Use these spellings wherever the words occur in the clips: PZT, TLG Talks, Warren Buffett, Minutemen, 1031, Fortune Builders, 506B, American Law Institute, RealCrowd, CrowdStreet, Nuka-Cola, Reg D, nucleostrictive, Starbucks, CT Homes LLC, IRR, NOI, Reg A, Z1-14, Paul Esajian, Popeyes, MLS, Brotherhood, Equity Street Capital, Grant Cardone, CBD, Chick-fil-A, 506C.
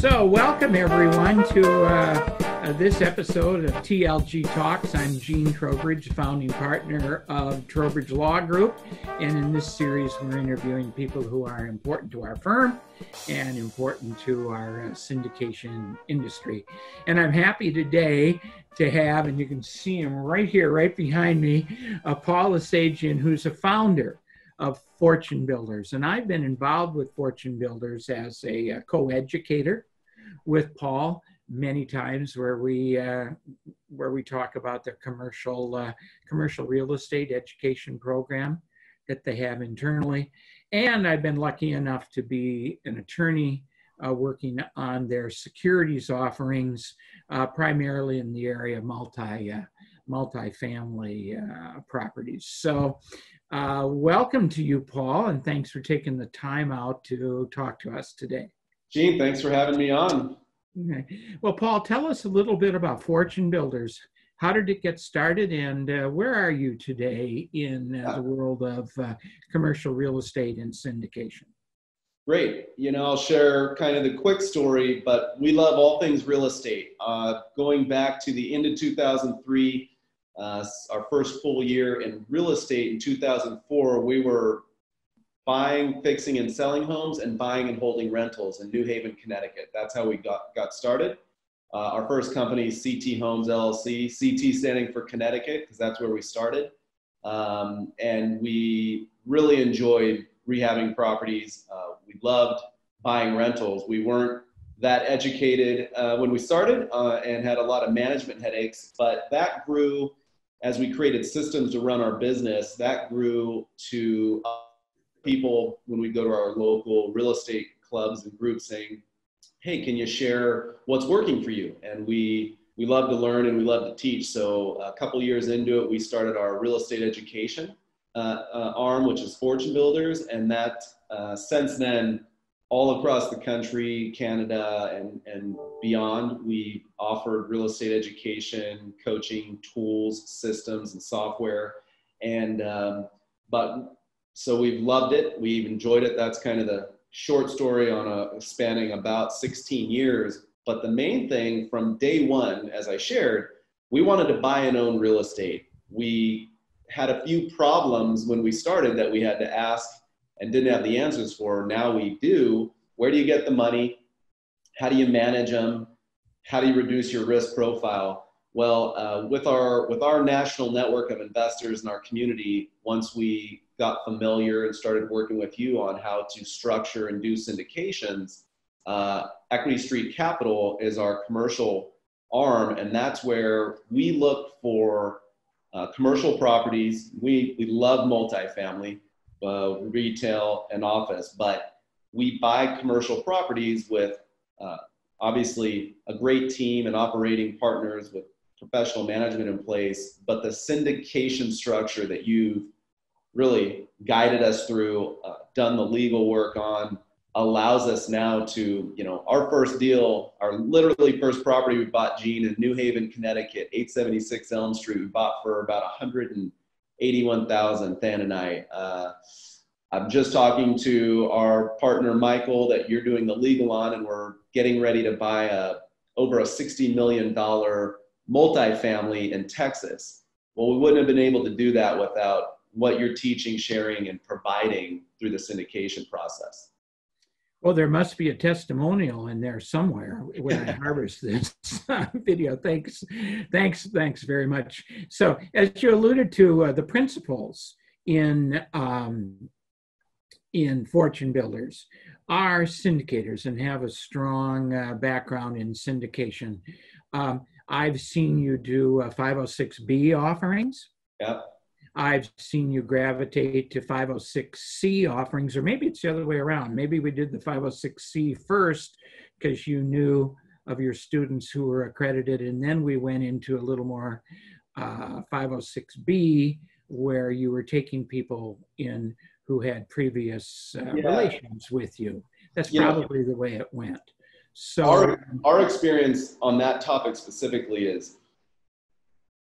So welcome everyone to this episode of TLG Talks. I'm Gene Trowbridge, founding partner of Trowbridge Law Group. And in this series, we're interviewing people who are important to our firm and important to our syndication industry. And I'm happy today to have, and you can see him right here, right behind me, Paul Esajian, who's a founder of Fortune Builders. And I've been involved with Fortune Builders as a co-educator with Paul many times, where we talk about the commercial real estate education program that they have internally. And I've been lucky enough to be an attorney working on their securities offerings, primarily in the area of multifamily properties. So welcome to you, Paul, and thanks for taking the time out to talk to us today. Gene, thanks for having me on. Okay. Well, Paul, tell us a little bit about Fortune Builders. How did it get started, and where are you today in the world of commercial real estate and syndication? Great. You know, I'll share kind of the quick story, but we love all things real estate. Going back to the end of 2003, our first full year in real estate in 2004, we were buying, fixing, and selling homes and buying and holding rentals in New Haven, Connecticut. That's how we got started. Our first company, CT Homes LLC, CT standing for Connecticut, because that's where we started. And we really enjoyed rehabbing properties. We loved buying rentals. We weren't that educated when we started and had a lot of management headaches, but that grew as we created systems to run our business. That grew to people when we go to our local real estate clubs and groups saying, hey, can you share what's working for you? And we love to learn and we love to teach. So a couple years into it, we started our real estate education arm, which is Fortune Builders. And that since then, all across the country, Canada and beyond, we offered real estate education, coaching, tools, systems, and software. And so we've loved it. We've enjoyed it. That's kind of the short story on spanning about 16 years. But the main thing from day one, as I shared, we wanted to buy and own real estate. We had a few problems when we started that we had to ask and didn't have the answers for. Now we do. Where do you get the money? How do you manage them? How do you reduce your risk profile? Well, with our national network of investors in our community, once we got familiar and started working with you on how to structure and do syndications, Equity Street Capital is our commercial arm, and that's where we look for commercial properties. We love multifamily, retail, and office, but we buy commercial properties with obviously a great team and operating partners with professional management in place, but the syndication structure that you've really guided us through, done the legal work on, allows us now to, you know, our first deal, our literally first property we bought, Gene, in New Haven, Connecticut, 876 Elm Street, we bought for about $181,000, Than and I. I'm just talking to our partner, Michael, that you're doing the legal on, and we're getting ready to buy over a $60 million multifamily in Texas. Well, we wouldn't have been able to do that without what you're teaching, sharing, and providing through the syndication process. Well, there must be a testimonial in there somewhere when I harvest this video. Thanks very much. So, as you alluded to, the principles in Fortune Builders are syndicators and have a strong background in syndication. I've seen you do 506B offerings. Yep. I've seen you gravitate to 506C offerings, or maybe it's the other way around. Maybe we did the 506C first because you knew of your students who were accredited, and then we went into a little more 506B, where you were taking people in who had previous relations with you. That's probably the way it went. So our experience on that topic specifically is,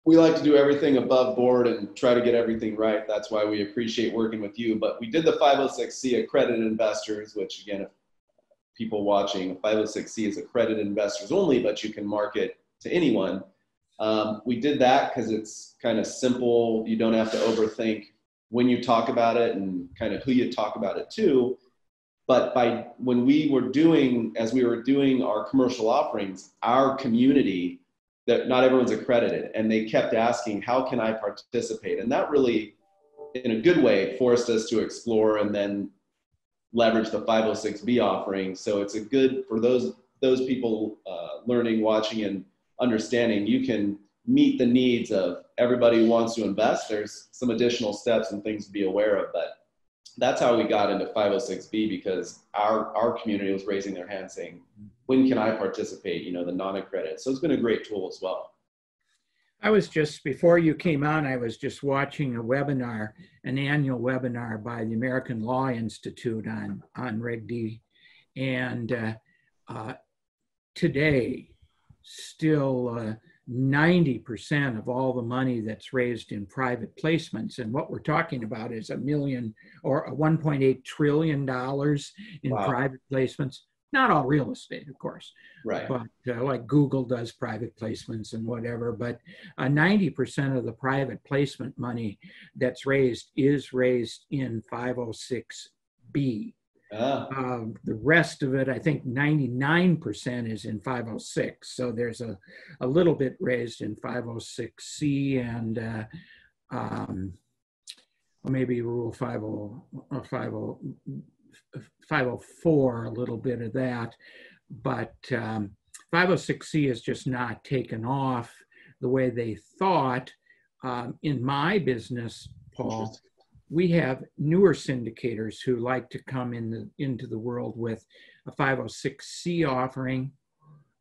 we like to do everything above board and try to get everything right. That's why we appreciate working with you. But we did the 506C accredited investors, which again, if people watching, 506C is accredited investors only, but you can market to anyone. We did that because it's kind of simple. You don't have to overthink when you talk about it and kind of who you talk about it to. But by when we were doing, as we were doing our commercial offerings, our community, that not everyone's accredited, and they kept asking, how can I participate? And that really, in a good way, forced us to explore and then leverage the 506B offering. So it's a good, for those people learning, watching, and understanding, you can meet the needs of everybody who wants to invest. There's some additional steps and things to be aware of, but that's how we got into 506B, because our community was raising their hand saying, when can I participate? You know, the non-accredited. So it's been a great tool as well. I was just, before you came on, I was just watching a webinar, an annual webinar by the American Law Institute on Reg D. And today, still 90% of all the money that's raised in private placements, and what we're talking about is $1.8 trillion in wow. private placements. Not all real estate, of course, right? But like Google does private placements and whatever, but 90% of the private placement money that's raised is raised in 506B. The rest of it, I think 99% is in 506. So there's a little bit raised in 506C and maybe Rule 504, a little bit of that. But 506C is just not taken off the way they thought. In my business, Paul, we have newer syndicators who like to come into the world with a 506C offering,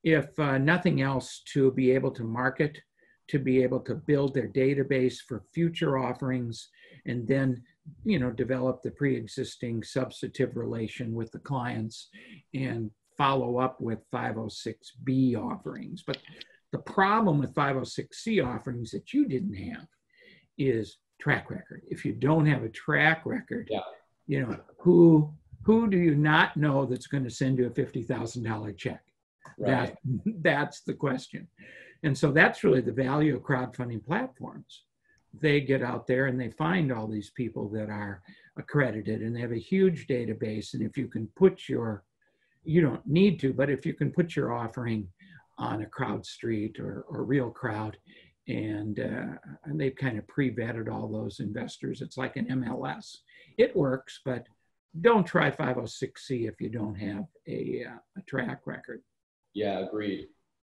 if nothing else, to be able to market, to be able to build their database for future offerings, and then, you know, develop the pre-existing substantive relation with the clients and follow up with 506B offerings. But the problem with 506C offerings that you didn't have is track record. If you don't have a track record, yeah. you know, who do you not know that's going to send you a $50,000 check? Right. That's the question. And so that's really the value of crowdfunding platforms. They get out there and they find all these people that are accredited, and they have a huge database. And if you can put your, you don't need to, but if you can put your offering on a CrowdStreet or RealCrowd, and they've kind of pre-vetted all those investors. It's like an MLS. It works, but don't try 506C if you don't have a track record. Yeah, agreed.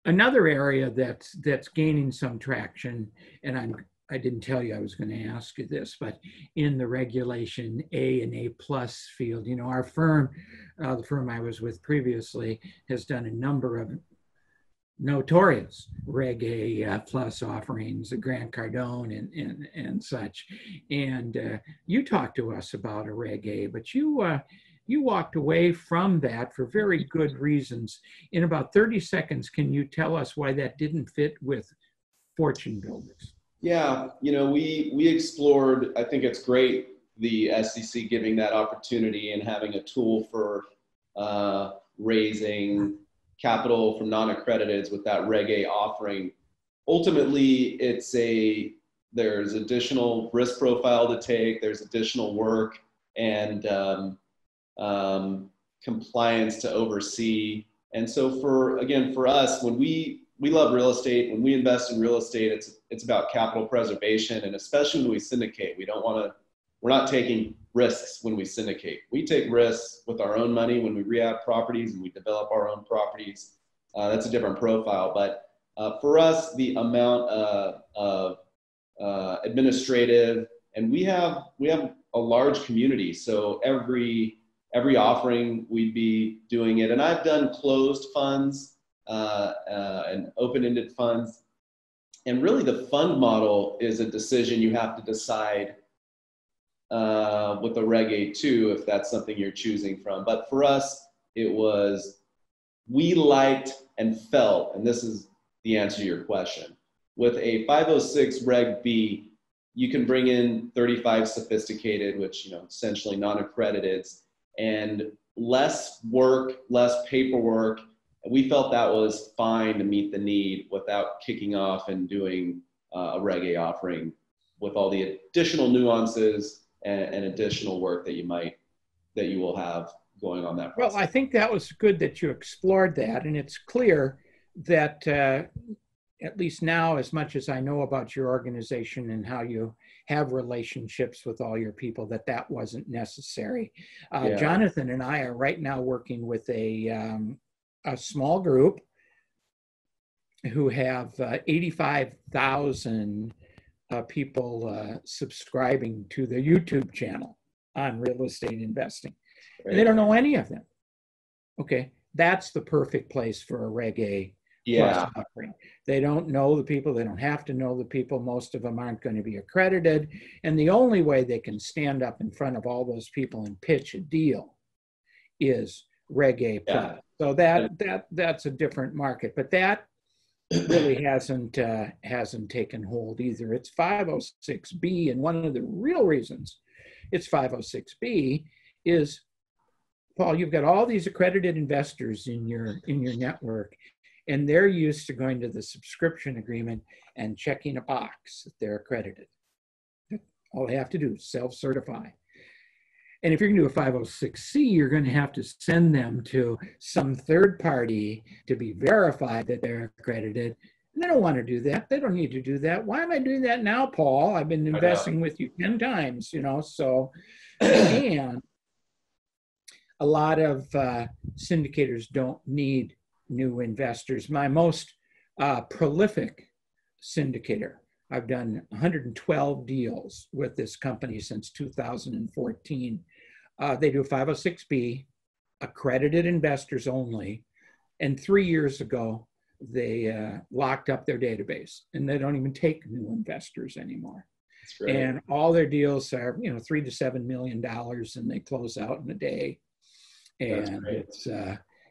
Another area that's gaining some traction, and I didn't tell you I was going to ask you this, but in the regulation A and A+ field, you know, our firm, the firm I was with previously, has done a number of notorious Reg A plus offerings, the Grant Cardone and such. And you talked to us about a Reg A, but you walked away from that for very good reasons. In about 30 seconds, can you tell us why that didn't fit with Fortune Builders? Yeah, you know, we explored, I think it's great, the SEC giving that opportunity and having a tool for raising capital from non-accrediteds with that Reg A offering. Ultimately, there's additional risk profile to take, there's additional work and compliance to oversee. And so for us, when we love real estate. When we invest in real estate, it's about capital preservation, and especially when we syndicate, we're not taking risks when we syndicate. We take risks with our own money when we rehab properties and we develop our own properties. That's a different profile, but for us, the amount of administrative, and we have a large community, so every offering we'd be doing it, and I've done closed funds. And open-ended funds. And really the fund model is a decision you have to decide with a Reg A too, if that's something you're choosing from. But for us, we liked and felt, and this is the answer to your question, with a 506 Reg B, you can bring in 35 sophisticated, which, you know, essentially non-accrediteds, and less work, less paperwork. We felt that was fine to meet the need without kicking off and doing a Reg A offering with all the additional nuances and additional work that you might, that you will have going on that process. Well, I think that was good that you explored that, and it's clear that at least now, as much as I know about your organization and how you have relationships with all your people, that that wasn't necessary. Yeah. Jonathan and I are right now working with a small group who have 85,000 people subscribing to their YouTube channel on real estate investing. Right. And they don't know any of them. Okay, that's the perfect place for a Reg A. Yeah. They don't know the people. They don't have to know the people. Most of them aren't going to be accredited. And the only way they can stand up in front of all those people and pitch a deal is Reg A. Yeah. So that's a different market, but that really hasn't taken hold either. It's 506B. And one of the real reasons it's 506B is, Paul, you've got all these accredited investors in your network, and they're used to going to the subscription agreement and checking a box that they're accredited. All they have to do is self-certify. And if you're gonna do a 506C, you're gonna have to send them to some third party to be verified that they're accredited. And they don't wanna do that. They don't need to do that. Why am I doing that now, Paul? I've been investing with you 10 times, you know, so, and a lot of syndicators don't need new investors. My most prolific syndicator, I've done 112 deals with this company since 2014. They do 506B, accredited investors only. And 3 years ago, they locked up their database, and they don't even take new investors anymore. That's right. And all their deals are, you know, $3 to $7 million, and they close out in a day. And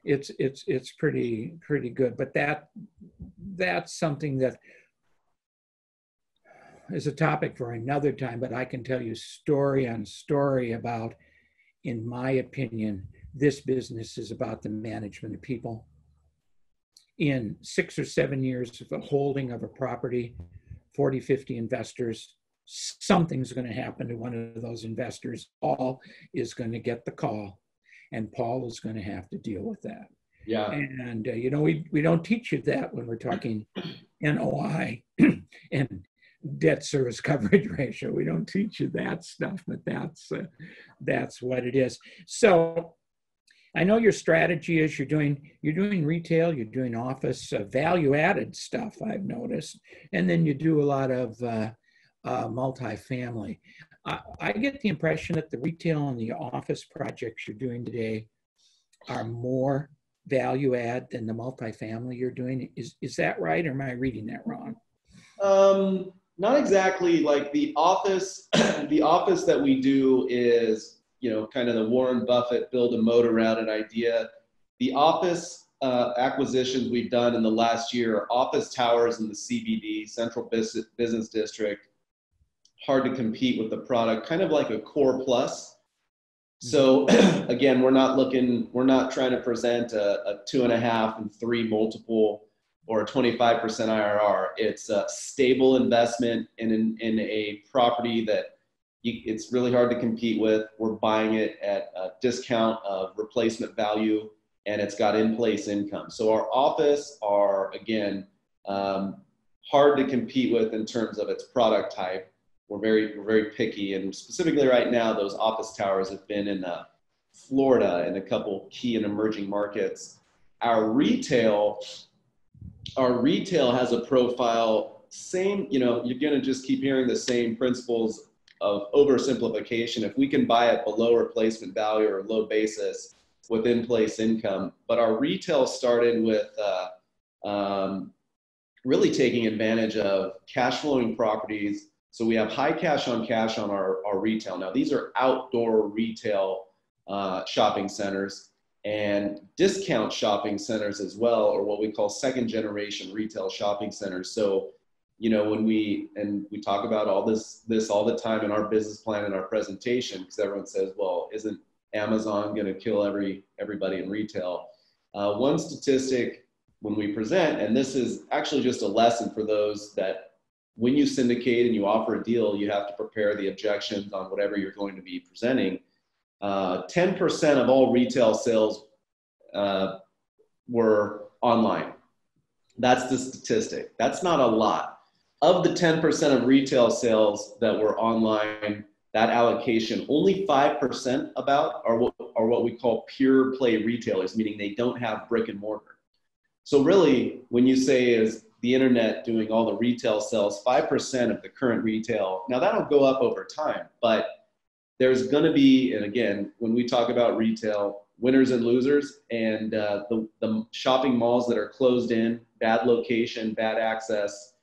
it's pretty good. But that's something that is a topic for another time, but I can tell you story on story about, in my opinion, this business is about the management of people. In 6 or 7 years of the holding of a property, 40, 50 investors, something's going to happen to one of those investors. All is going to get the call, and Paul is going to have to deal with that. Yeah. And you know, we don't teach you that when we're talking NOI and debt service coverage ratio. We don't teach you that stuff, but that's what it is. So I know your strategy is you're doing retail, you're doing office value added stuff, I've noticed, and then you do a lot of multifamily. I get the impression that the retail and the office projects you're doing today are more value add than the multifamily you're doing. Is that right, or am I reading that wrong? Not exactly. Like the office, the office that we do is, you know, kind of the Warren Buffett build a moat around an idea. The office acquisitions we've done in the last year are office towers in the CBD, Central Business District. Hard to compete with the product, kind of like a core plus. So again, we're not trying to present a 2.5 and 3 multiple or a 25% IRR. It's a stable investment in a property that it's really hard to compete with. We're buying it at a discount of replacement value, and it's got in-place income. So our office are, again, hard to compete with in terms of its product type. We're very picky, and specifically right now, those office towers have been in Florida and a couple key and emerging markets. Our retail has a profile, same, you know, you're gonna just keep hearing the same principles of oversimplification. If we can buy it below replacement value or low basis with in-place income, but our retail started with really taking advantage of cash flowing properties. So we have high cash on cash on our retail. Now, these are outdoor retail shopping centers and discount shopping centers as well, or what we call second generation retail shopping centers. So, you know, we talk about all this all the time in our business plan and our presentation, because everyone says, well, isn't Amazon going to kill everybody in retail. One statistic when we present, and this is actually just a lesson for those that when you syndicate and you offer a deal, you have to prepare the objections on whatever you're going to be presenting. 10% of all retail sales were online. That's the statistic. That's not a lot. Of the 10% of retail sales that were online, that allocation, only 5% about are what we call pure play retailers, meaning they don't have brick and mortar. So really, when you say is the internet doing all the retail sales, 5% of the current retail, now that'll go up over time, but there's gonna be, and again, when we talk about retail, winners and losers, and the shopping malls that are closed in, bad location, bad access,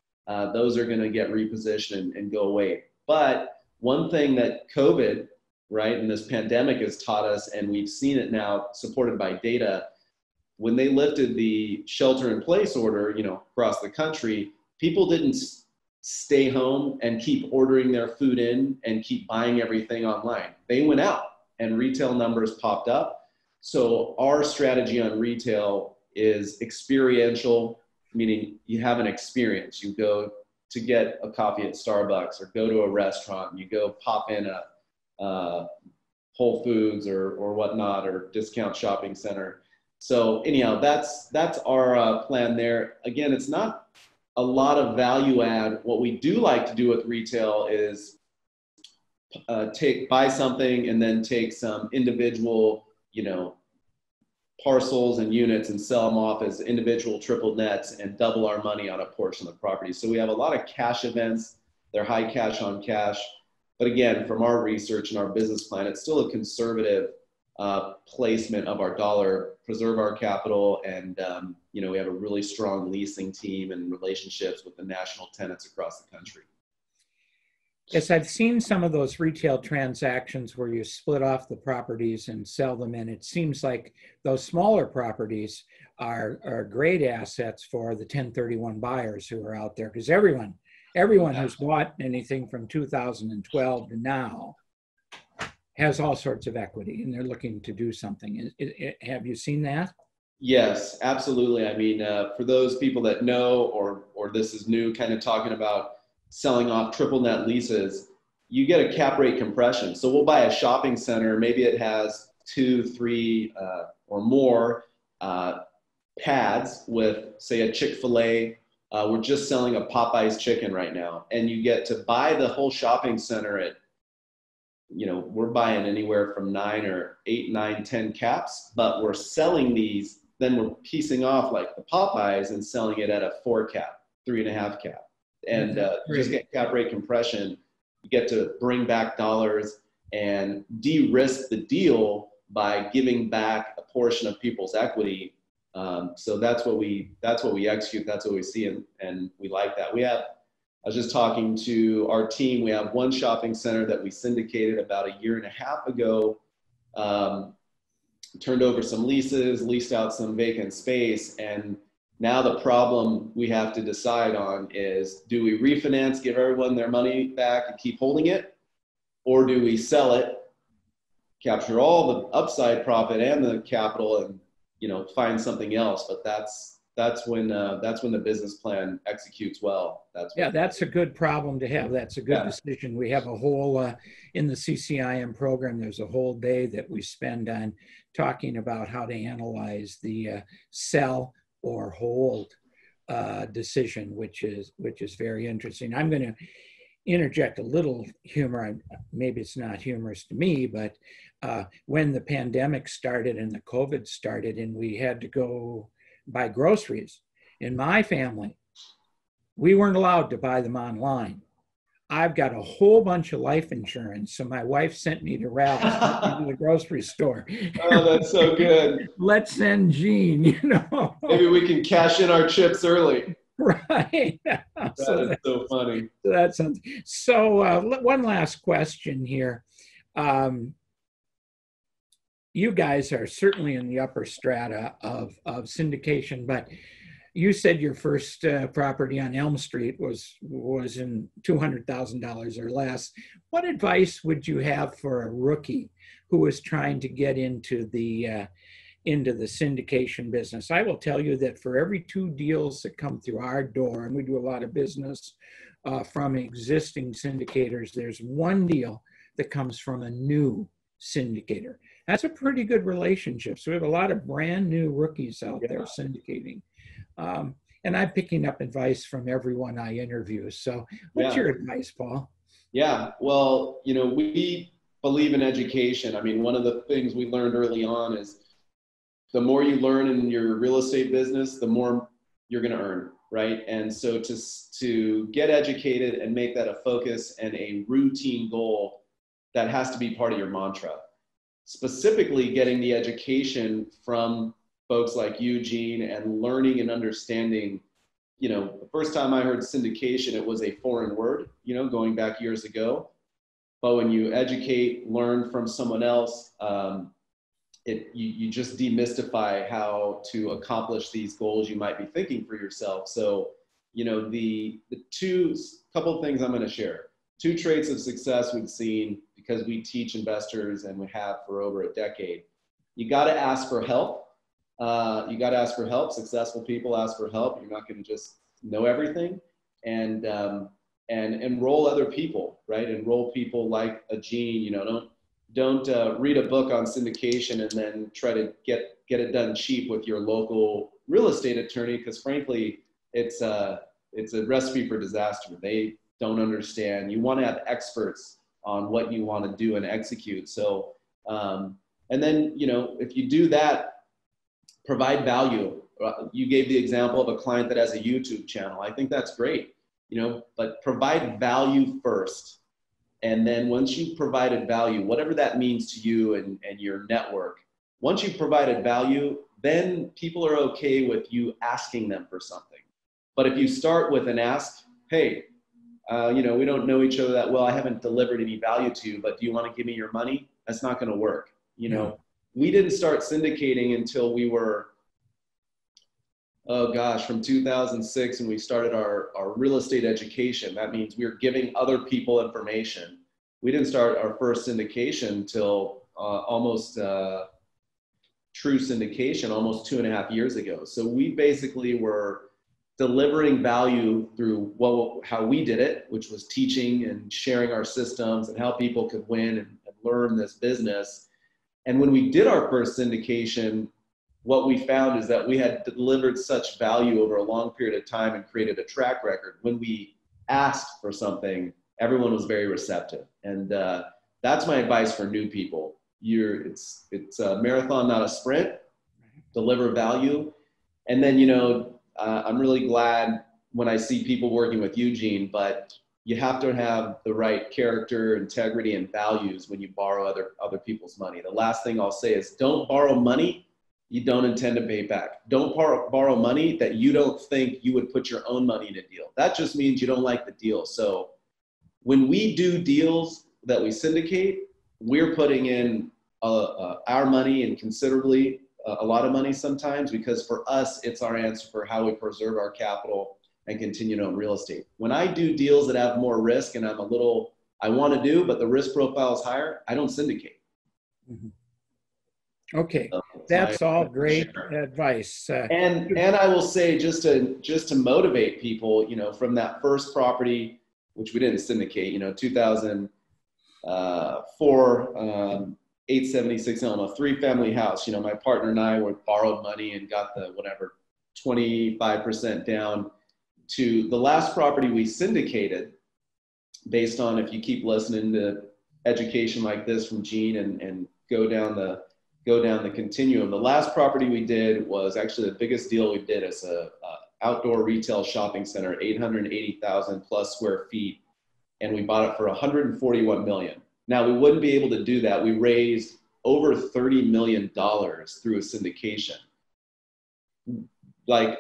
those are gonna get repositioned and go away. But one thing that COVID, right, and this pandemic has taught us, and we've seen it now supported by data, when they lifted the shelter-in-place order, you know, across the country, people didn't stay home and keep ordering their food in and keep buying everything online. They went out, and retail numbers popped up. So our strategy on retail is experiential, meaning you have an experience. You go to get a coffee at Starbucks, or go to a restaurant. You go pop in a Whole Foods or whatnot, or discount shopping center. So anyhow, that's our plan there. Again, it's not a lot of value add. What we do like to do with retail is buy something and then take some individual, you know, parcels and units and sell them off as individual triple nets and double our money on a portion of the property. So we have a lot of cash events. They're high cash on cash. But again, from our research and our business plan, it's still a conservative placement of our dollar, preserve our capital, and you know, we have a really strong leasing team and relationships with the national tenants across the country. Yes, I've seen some of those retail transactions where you split off the properties and sell them, and it seems like those smaller properties are great assets for the 1031 buyers who are out there, because everyone who's bought anything from 2012 to now has all sorts of equity, and they're looking to do something. Have you seen that? Yes, absolutely. I mean, for those people that know, or this is new, kind of talking about selling off triple net leases, you get a cap rate compression. So we'll buy a shopping center, maybe it has 2, 3 or more pads with, say, a Chick-fil-A. We're just selling a Popeyes chicken right now, and you get to buy the whole shopping center at, you know, we're buying anywhere from 9 or 8, 9, 10 caps, but we're selling these, then we're piecing off like the Popeyes and selling it at a 4 cap, 3.5 cap. And you just get cap rate compression. You get to bring back dollars and de-risk the deal by giving back a portion of people's equity. So that's what we execute. That's what we see. And we like that. We have, I was just talking to our team. We have one shopping center that we syndicated about 1.5 years ago, turned over some leases, leased out some vacant space. And now the problem we have to decide on is, do we refinance, give everyone their money back and keep holding it? Or do we sell it, capture all the upside profit and the capital, and, you know, find something else? But that's when the business plan executes well. That's a good problem to have. That's a good decision. We have a whole, in the CCIM program, there's a whole day that we spend on talking about how to analyze the sell or hold decision, which is very interesting. I'm going to interject a little humor. Maybe it's not humorous to me, but when the pandemic started and the COVID started and we had to go buy groceries, in my family, we weren't allowed to buy them online. I've got a whole bunch of life insurance, so my wife sent me to Ralph's, to the grocery store. Oh, that's so good. Let's send Gene, you know. Maybe we can cash in our chips early. Right. That's so funny. So one last question here. You guys are certainly in the upper strata of syndication, but you said your first property on Elm Street was in $200,000 or less. What advice would you have for a rookie who is trying to get into the syndication business? I will tell you that for every 2 deals that come through our door, and we do a lot of business from existing syndicators, there's 1 deal that comes from a new syndicator. That's a pretty good relationship. So we have a lot of brand new rookies out there syndicating. And I'm picking up advice from everyone I interview. So what's your advice, Paul? Yeah, well, you know, we believe in education. I mean, one of the things we learned early on is the more you learn in your real estate business, the more you're going to earn, right? And so to get educated and make that a focus and a routine goal, that has to be part of your mantra. Specifically getting the education from folks like you, Gene, and learning and understanding. You know, the first time I heard syndication, it was a foreign word, you know, going back years ago. But when you educate, learn from someone else, you just demystify how to accomplish these goals you might be thinking for yourself. So, you know, the couple of things I'm going to share. 2 traits of success we've seen because we teach investors and we have for over a decade. You got to ask for help. You got to ask for help. Successful people ask for help. You're not going to just know everything, and enroll other people, right? Enroll people like a Gene. You know, don't read a book on syndication and then try to get it done cheap with your local real estate attorney, because frankly, it's a recipe for disaster. They don't understand. You want to have experts on what you want to do and execute. So, and then, you know, if you do that, provide value. You gave the example of a client that has a YouTube channel. I think that's great, you know, but provide value first. And then once you've provided value, whatever that means to you and your network, once you've provided value, then people are okay with you asking them for something. But if you start with an ask, hey, you know, we don't know each other that well. I haven't delivered any value to you, but do you want to give me your money? That's not going to work. You know, we didn't start syndicating until we were, oh gosh, from 2006, when we started our real estate education. That means we were giving other people information. We didn't start our first syndication till true syndication, almost 2.5 years ago. So we basically were delivering value through how we did it, which was teaching and sharing our systems and how people could win and learn this business. And when we did our first syndication, what we found is that we had delivered such value over a long period of time and created a track record. When we asked for something, everyone was very receptive. And that's my advice for new people. It's a marathon, not a sprint. Deliver value. And then, you know, I'm really glad when I see people working with you, Gene, but you have to have the right character, integrity, and values when you borrow other people's money. The last thing I'll say is don't borrow money you don't intend to pay back. Don't borrow money that you don't think you would put your own money in a deal. That just means you don't like the deal. So when we do deals that we syndicate, we're putting in our money and considerably a lot of money sometimes, because for us, it's our answer for how we preserve our capital and continue to own real estate. When I do deals that have more risk and I want to do, but the risk profile is higher, I don't syndicate. Okay, that's all great advice. And I will say, just to motivate people, you know, from that first property, which we didn't syndicate, you know, 2004, 876 Elm, a 3-family house. You know, my partner and I borrowed money and got the 25% down. To the last property we syndicated, based on, if you keep listening to education like this from Gene and go down the continuum, the last property we did was actually the biggest deal we did. It's a outdoor retail shopping center, 880,000 plus square feet, and we bought it for $141 million. Now, we wouldn't be able to do that. We raised over $30 million through a syndication. Like,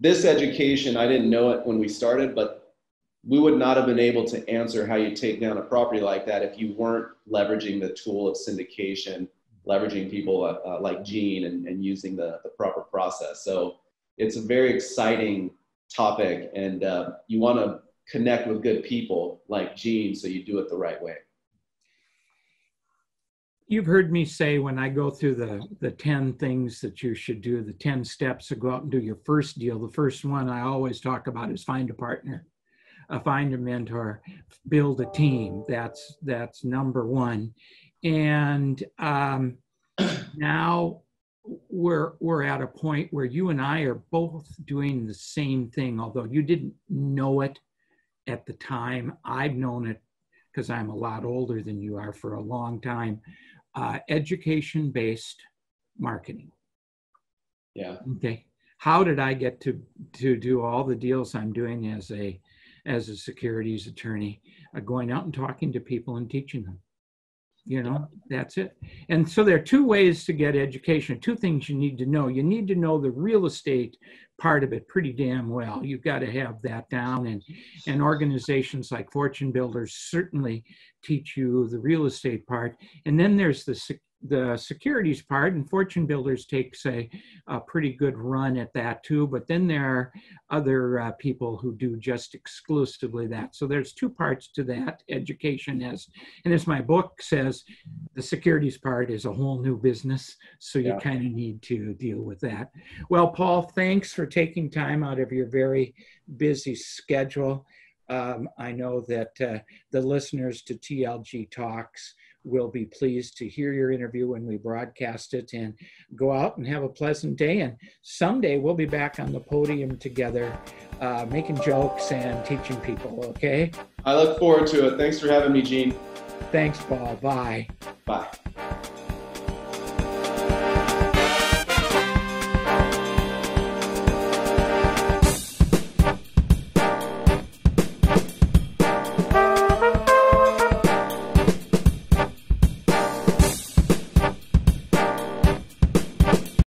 this education, I didn't know it when we started, but we would not have been able to answer how you take down a property like that if you weren't leveraging the tool of syndication, leveraging people like Gene and using the proper process. So it's a very exciting topic, and you want to connect with good people like Gene, so you do it the right way. You've heard me say when I go through the 10 things that you should do, the 10 steps to go out and do your first deal, the first one I always talk about is find a partner, find a mentor, build a team. That's number one. And now we're at a point where you and I are both doing the same thing, although you didn't know it at the time. I've known it because I'm a lot older than you are for a long time. Education-based marketing. Yeah. Okay. How did I get to do all the deals I'm doing as a securities attorney? Going out and talking to people and teaching them. You know, that's it. And so there are two ways to get education, two things you need to know. You need to know the real estate part of it pretty damn well. You've got to have that down. And organizations like Fortune Builders certainly teach you the real estate part. And then there's the securities part, and Fortune Builders takes a pretty good run at that too. But then there are other people who do just exclusively that. So there's two parts to that education, and as my book says, the securities part is a whole new business. So you kind of need to deal with that. Well, Paul, thanks for taking time out of your very busy schedule. I know that the listeners to TLG Talks will be pleased to hear your interview when we broadcast it, and go out and have a pleasant day. And someday we'll be back on the podium together, making jokes and teaching people, okay? I look forward to it. Thanks for having me, Gene. Thanks, Paul. Bye. Bye.